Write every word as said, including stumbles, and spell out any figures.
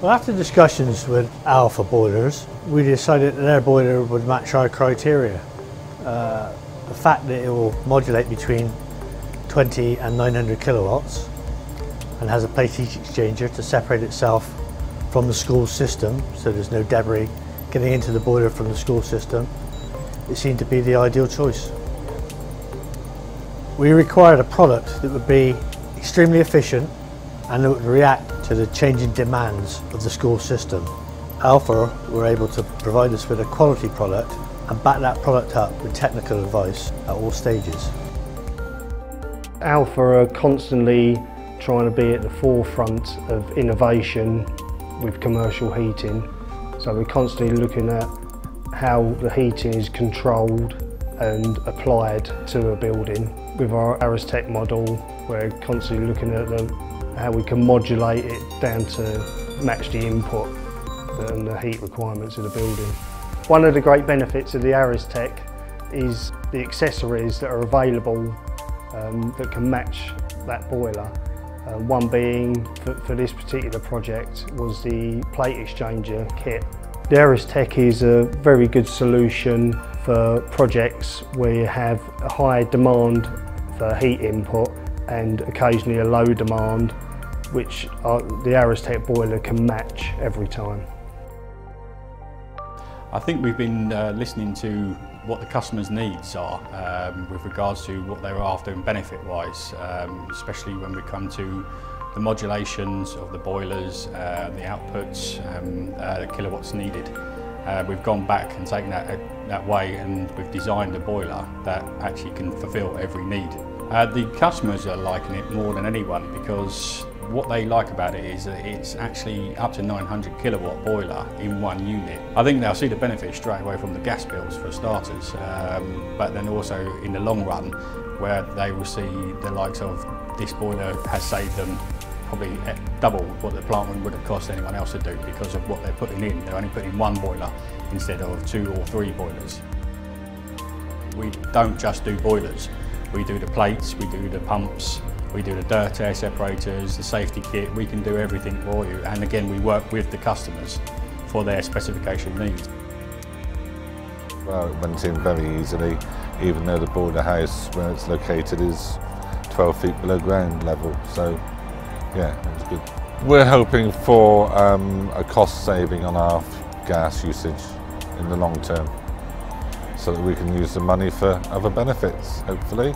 Well, after discussions with Alpha boilers, we decided that their boiler would match our criteria. Uh, the fact that it will modulate between twenty and nine hundred kilowatts and has a plate heat exchanger to separate itself from the school system, so there's no debris getting into the boiler from the school system, it seemed to be the ideal choice. We required a product that would be extremely efficient and that would react to the changing demands of the school system. Alpha were able to provide us with a quality product and back that product up with technical advice at all stages. Alpha are constantly trying to be at the forefront of innovation with commercial heating. So we're constantly looking at how the heating is controlled and applied to a building. With our ARES Tec model, we're constantly looking at the, how we can modulate it down to match the input and the heat requirements of the building. One of the great benefits of the ARES Tec is the accessories that are available um, that can match that boiler. Uh, one being, for, for this particular project, was the plate exchanger kit. The ARES Tec is a very good solution for projects where you have a high demand for heat input and occasionally a low demand, which are, the ARES Tec boiler can match every time. I think we've been uh, listening to what the customers' needs are um, with regards to what they're after and benefit-wise, um, especially when we come to the modulations of the boilers, uh, the outputs, um, uh, the kilowatts needed. Uh, we've gone back and taken that, uh, that way, and we've designed a boiler that actually can fulfil every need. Uh, the customers are liking it more than anyone, because what they like about it is that it's actually up to nine hundred kilowatt boiler in one unit. I think they'll see the benefit straight away from the gas bills for starters, um, but then also in the long run, where they will see the likes of this boiler has saved them probably double what the plant would have cost anyone else to do, because of what they're putting in. They're only putting one boiler instead of two or three boilers. We don't just do boilers. We do the plates, we do the pumps, we do the dirt air separators, the safety kit. We can do everything for you, and again we work with the customers for their specification needs. Well, it runs in very easily, even though the boiler house where it's located is twelve feet below ground level, so yeah, it's good. We're hoping for um, a cost saving on our gas usage in the long term, so that we can use the money for other benefits, hopefully.